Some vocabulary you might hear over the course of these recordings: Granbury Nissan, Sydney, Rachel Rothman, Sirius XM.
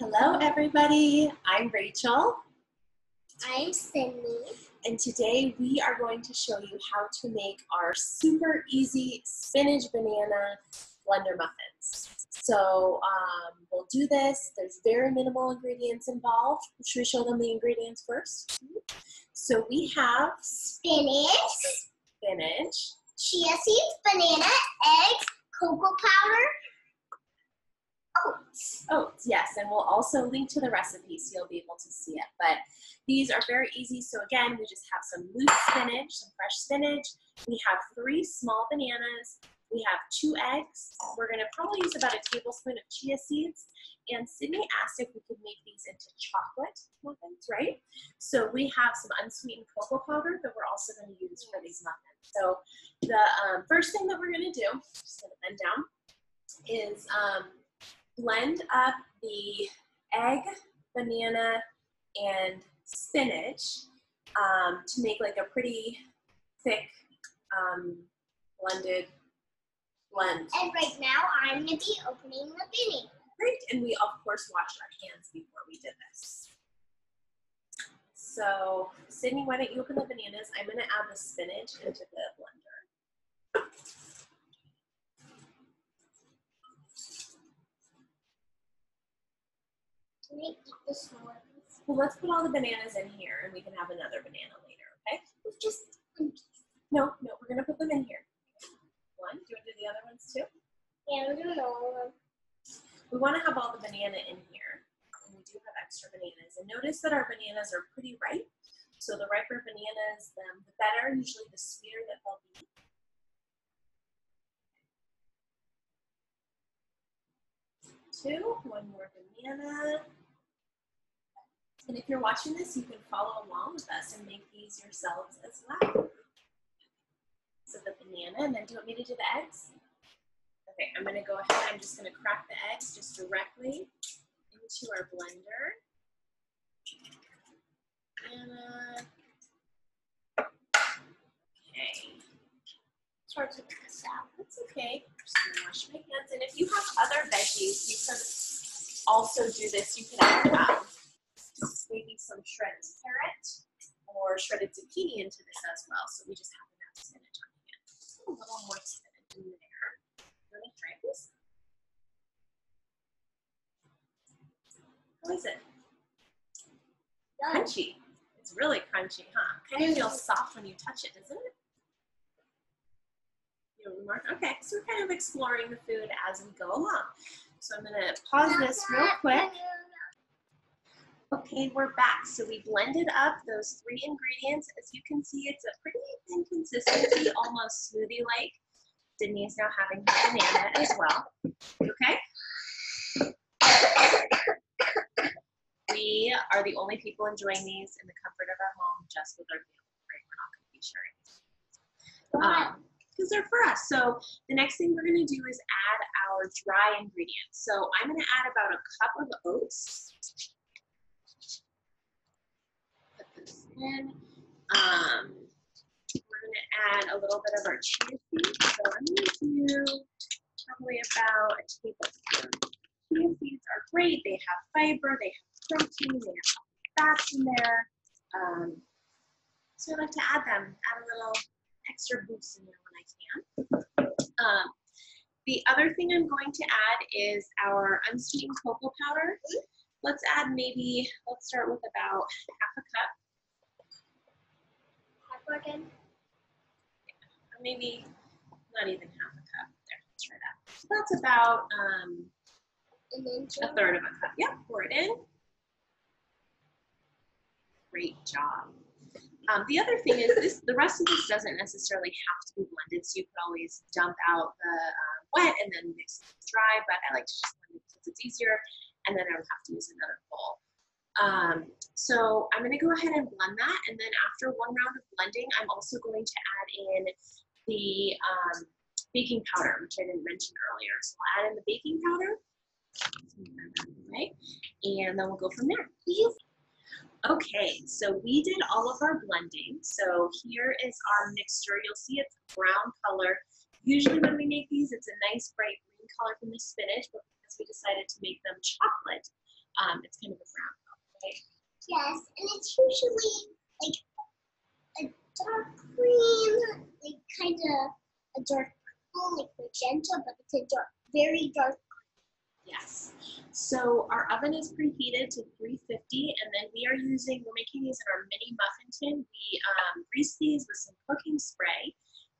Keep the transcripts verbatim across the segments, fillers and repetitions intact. Hello everybody, I'm Rachel. I'm Sydney. And today we are going to show you how to make our super easy spinach banana blender muffins. So um, we'll do this. There's very minimal ingredients involved. Should we show them the ingredients first? So we have spinach, spinach, chia seeds, banana, eggs, cocoa powder, oats. Oats, yes, and we'll also link to the recipe so you'll be able to see it. But these are very easy. So again, we just have some loose spinach, some fresh spinach. We have three small bananas. We have two eggs. We're going to probably use about a tablespoon of chia seeds. And Sydney asked if we could make these into chocolate muffins, right? So we have some unsweetened cocoa powder that we're also going to use for these muffins. So the um, first thing that we're going to do, just going to bend down, is um, blend up the egg, banana, and spinach um, to make like a pretty thick um, blended blend. And right now I'm going to be opening the banana. Great, and we of course washed our hands before we did this. So Sydney, why don't you open the bananas? I'm going to add the spinach into the blender. Well, let's put all the bananas in here and we can have another banana later, okay? Just No, no, we're gonna put them in here. One, do you wanna do the other ones too? Yeah, we're doing all of them. We wanna have all the banana in here. And we do have extra bananas. And notice that our bananas are pretty ripe. So the riper bananas, um, the better, usually the sweeter that they'll be. Two, one more banana. And if you're watching this, you can follow along with us and make these yourselves as well. So the banana, and then do you want me to do the eggs? Okay, I'm gonna go ahead, I'm just gonna crack the eggs just directly into our blender. Banana. Okay. It's hard to press out. That's okay. I'm just gonna wash my hands. And if you have other veggies, you could also do this. You could add um, maybe some shredded carrot or shredded zucchini into this as well. So we just have enough spinach on hand. A little more spinach in there. Let me try this. How is it? Crunchy. It's really crunchy, huh? Kind of feels soft when you touch it, doesn't it? Okay, so we're kind of exploring the food as we go along. So I'm gonna pause this real quick. Okay, we're back. So we blended up those three ingredients. As you can see, it's a pretty thin consistency, almost smoothie-like. Sydney is now having her banana as well. Okay? We are the only people enjoying these in the comfort of our home, just with our family, right? We're not gonna be sharing. Um, because they're for us. So the next thing we're going to do is add our dry ingredients. So I'm going to add about a cup of oats. Put this in. Um, we're going to add a little bit of our chia seeds. So I'm going to do probably about a tablespoon. Chia seeds are great. They have fiber, they have protein, they have fats in there. Um, so I like to add them, add a little extra boost in there when I can. Um, the other thing I'm going to add is our unsweetened cocoa powder. Let's add maybe, let's start with about half a cup. Half again? Yeah, maybe not even half a cup. There, let's try that. So that's about um, a third of a cup. Yeah, pour it in. Great job. Um, the other thing is this, the rest of this doesn't necessarily have to be blended, so you could always dump out the um, wet and then mix it dry, but I like to just blend it because it's easier, and then I would have to use another bowl. Um, so I'm going to go ahead and blend that, and then after one round of blending, I'm also going to add in the um, baking powder, which I didn't mention earlier. So I'll add in the baking powder, and then we'll go from there. Okay, so we did all of our blending. So here is our mixture. You'll see it's brown color. Usually when we make these, it's a nice bright green color from the spinach, but because we decided to make them chocolate, um, it's kind of a brown color, right? Yes, and it's usually like a dark green, like kind of a dark purple, like magenta, but it's a dark, very dark green. Yes. So our oven is preheated to three fifty, and then we are using, we're making these in our mini muffin tin. We um, grease these with some cooking spray.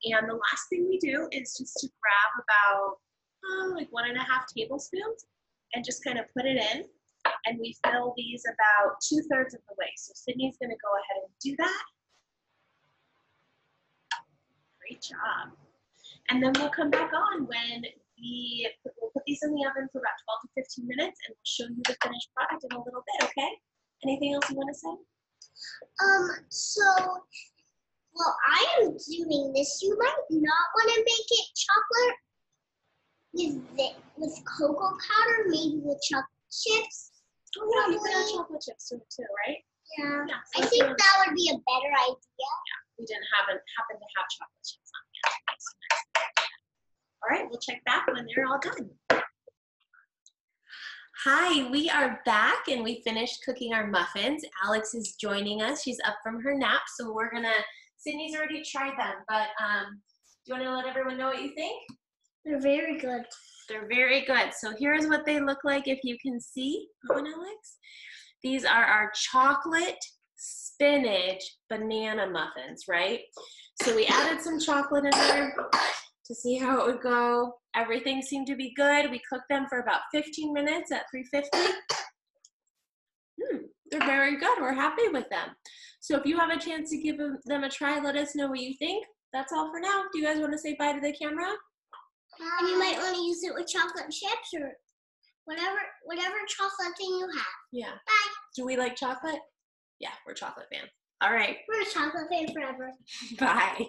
And the last thing we do is just to grab about oh, like one and a half tablespoons and just kind of put it in. And we fill these about two thirds of the way. So Sydney's gonna go ahead and do that. Great job. And then we'll come back on when we we'll put these in the oven for about twelve to fifteen minutes, and we'll show you the finished product in a little bit, okay? Anything else you wanna say? Um, so, well, I am doing this. You might not want to make it chocolate with the, with cocoa powder, maybe with chocolate chips. Oh, yeah, you could have chocolate chips too, right? Yeah. yeah so I think that to... would be a better idea. Yeah, we didn't happen happen to have chocolate chips on yet. All right, we'll check back when they're all done. Hi, we are back and we finished cooking our muffins. Alex is joining us. She's up from her nap, so we're gonna, Sydney's already tried them, but um, do you wanna let everyone know what you think? They're very good. They're very good. So here's what they look like if you can see. Come on, Alex. These are our chocolate spinach banana muffins, right? So we added some chocolate in there to see how it would go. Everything seemed to be good. We cooked them for about fifteen minutes at three fifty. Hmm, they're very good. We're happy with them. So if you have a chance to give them a try, let us know what you think. That's all for now. Do you guys want to say bye to the camera? Bye. And you might want to use it with chocolate chips or whatever whatever chocolate thing you have. Yeah. Bye. Do we like chocolate? Yeah, we're chocolate fans. All right. We're a chocolate fan forever. Bye.